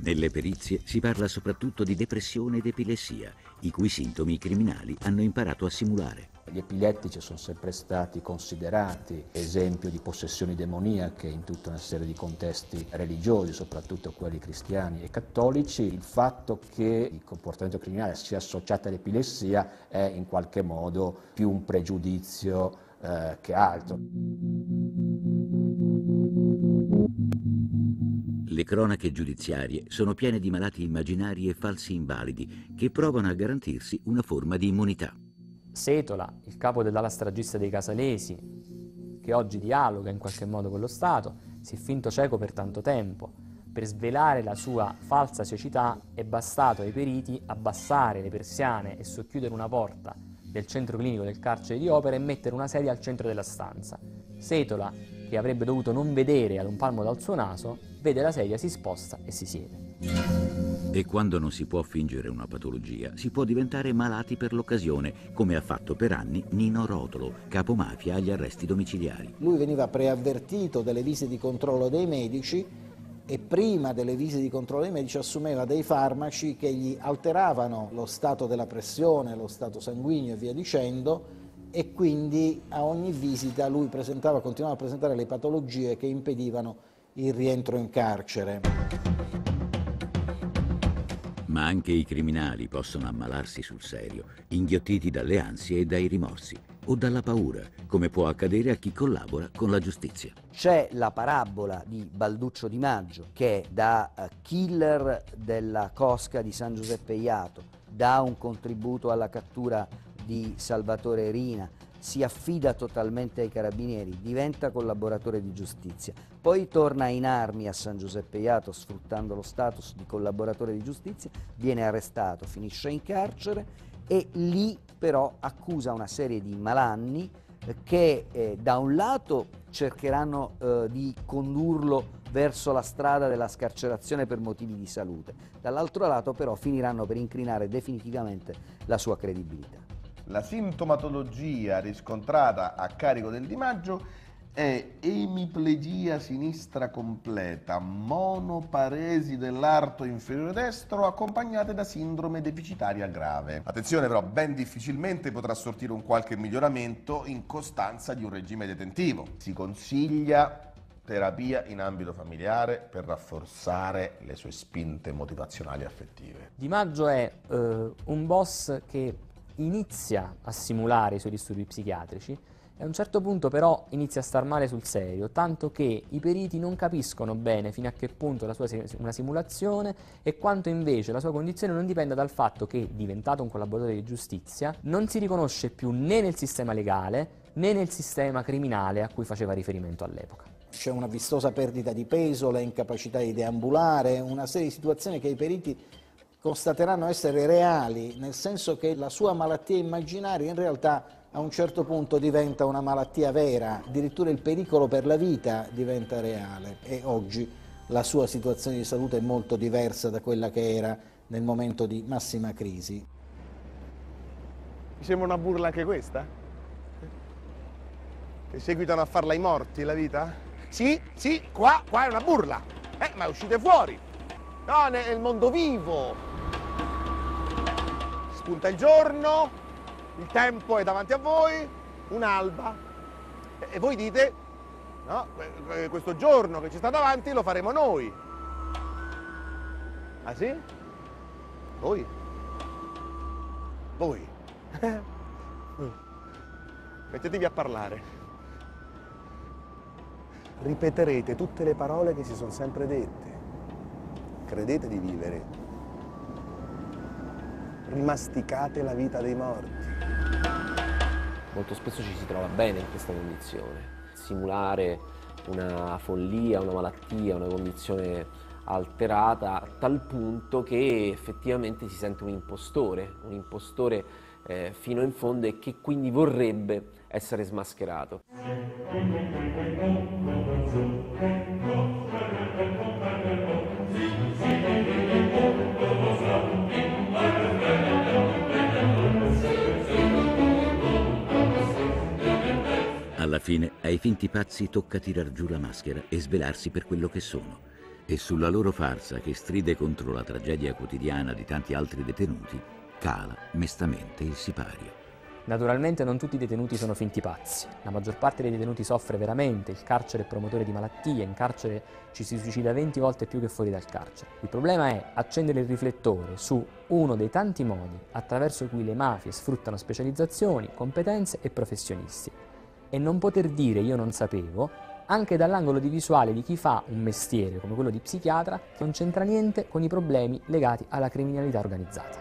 Nelle perizie si parla soprattutto di depressione ed epilessia, i cui sintomi i criminali hanno imparato a simulare. Gli epilettici sono sempre stati considerati esempio di possessioni demoniache in tutta una serie di contesti religiosi, soprattutto quelli cristiani e cattolici. Il fatto che il comportamento criminale sia associato all'epilessia è in qualche modo più un pregiudizio eh, che altro. Le cronache giudiziarie sono piene di malati immaginari e falsi invalidi che provano a garantirsi una forma di immunità. Setola, il capo dell'ala stragista dei Casalesi, che oggi dialoga in qualche modo con lo Stato, si è finto cieco per tanto tempo. Per svelare la sua falsa cecità è bastato ai periti abbassare le persiane e socchiudere una porta del centro clinico del carcere di Opera e mettere una sedia al centro della stanza. Setola, che avrebbe dovuto non vedere ad un palmo dal suo naso, vede la sedia, si sposta e si siede. E quando non si può fingere una patologia, si può diventare malati per l'occasione, come ha fatto per anni Nino Rotolo, capomafia agli arresti domiciliari. Lui veniva preavvertito delle visite di controllo dei medici e prima delle visite di controllo dei medici assumeva dei farmaci che gli alteravano lo stato della pressione, lo stato sanguigno e via dicendo, e quindi a ogni visita lui presentava, continuava a presentare le patologie che impedivano il rientro in carcere. Ma anche i criminali possono ammalarsi sul serio, inghiottiti dalle ansie e dai rimorsi, o dalla paura, come può accadere a chi collabora con la giustizia. C'è la parabola di Balduccio Di Maggio, che da killer della cosca di San Giuseppe Iato dà un contributo alla cattura di Salvatore Rina, si affida totalmente ai carabinieri, diventa collaboratore di giustizia, poi torna in armi a San Giuseppe Iato sfruttando lo status di collaboratore di giustizia, viene arrestato, finisce in carcere e lì però accusa una serie di malanni che eh, da un lato cercheranno eh, di condurlo verso la strada della scarcerazione per motivi di salute, dall'altro lato però finiranno per incrinare definitivamente la sua credibilità. La sintomatologia riscontrata a carico del Di Maggio è emiplegia sinistra completa, monoparesi dell'arto inferiore destro accompagnate da sindrome deficitaria grave. Attenzione però, ben difficilmente potrà sortire un qualche miglioramento in costanza di un regime detentivo. Si consiglia terapia in ambito familiare per rafforzare le sue spinte motivazionali e affettive. Di Maggio è uh, un boss che inizia a simulare i suoi disturbi psichiatrici e a un certo punto però inizia a star male sul serio, tanto che i periti non capiscono bene fino a che punto la sua sia una simulazione e quanto invece la sua condizione non dipenda dal fatto che, diventato un collaboratore di giustizia, non si riconosce più né nel sistema legale né nel sistema criminale a cui faceva riferimento all'epoca. C'è una vistosa perdita di peso, la incapacità di deambulare, una serie di situazioni che i periti constateranno essere reali, nel senso che la sua malattia immaginaria in realtà a un certo punto diventa una malattia vera, addirittura il pericolo per la vita diventa reale e oggi la sua situazione di salute è molto diversa da quella che era nel momento di massima crisi. Mi sembra una burla anche questa? Che seguitano a farla i morti la vita? Sì, sì, qua, qua è una burla, eh, ma uscite fuori! No, nel mondo vivo! Spunta il giorno, il tempo è davanti a voi, un'alba. E voi dite, no, questo giorno che ci sta davanti lo faremo noi. Ah sì? Voi? Voi? Mettetevi a parlare. Ripeterete tutte le parole che si sono sempre dette. Credete di vivere, rimasticate la vita dei morti. Molto spesso ci si trova bene in questa condizione. Simulare una follia, una malattia, una condizione alterata a tal punto che effettivamente si sente un impostore, un impostore eh, fino in fondo e che quindi vorrebbe essere smascherato. Alla fine ai finti pazzi tocca tirar giù la maschera e svelarsi per quello che sono. E sulla loro farsa, che stride contro la tragedia quotidiana di tanti altri detenuti, cala mestamente il sipario. Naturalmente non tutti i detenuti sono finti pazzi. La maggior parte dei detenuti soffre veramente, il carcere è promotore di malattie, in carcere ci si suicida venti volte più che fuori dal carcere. Il problema è accendere il riflettore su uno dei tanti modi attraverso cui le mafie sfruttano specializzazioni, competenze e professionisti. E non poter dire io non sapevo, anche dall'angolo di visuale di chi fa un mestiere come quello di psichiatra, che non c'entra niente con i problemi legati alla criminalità organizzata.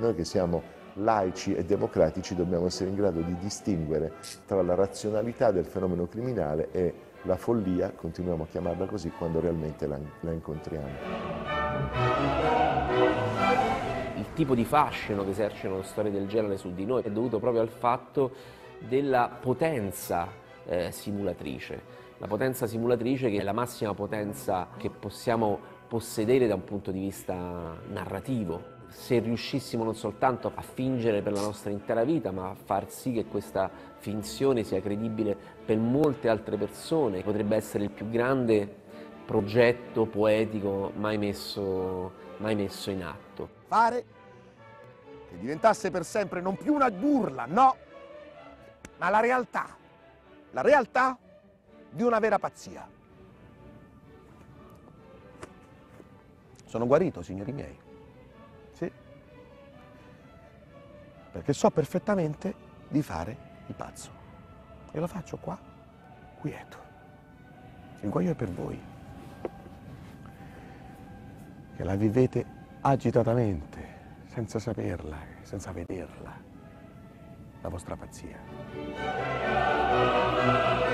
Noi che siamo laici e democratici dobbiamo essere in grado di distinguere tra la razionalità del fenomeno criminale e la follia, continuiamo a chiamarla così, quando realmente la, la incontriamo. Il tipo di fascino che esercitano storie del genere su di noi è dovuto proprio al fatto della potenza eh, simulatrice, la potenza simulatrice che è la massima potenza che possiamo possedere da un punto di vista narrativo, se riuscissimo non soltanto a fingere per la nostra intera vita, ma a far sì che questa finzione sia credibile per molte altre persone, potrebbe essere il più grande progetto poetico mai messo, mai messo in atto. Fare che diventasse per sempre non più una burla, no, ma la realtà, la realtà di una vera pazzia. Sono guarito, signori miei. Perché so perfettamente di fare il pazzo. E lo faccio qua, quieto. Il guaio è per voi, che la vivete agitatamente, senza saperla, senza vederla, la vostra pazzia.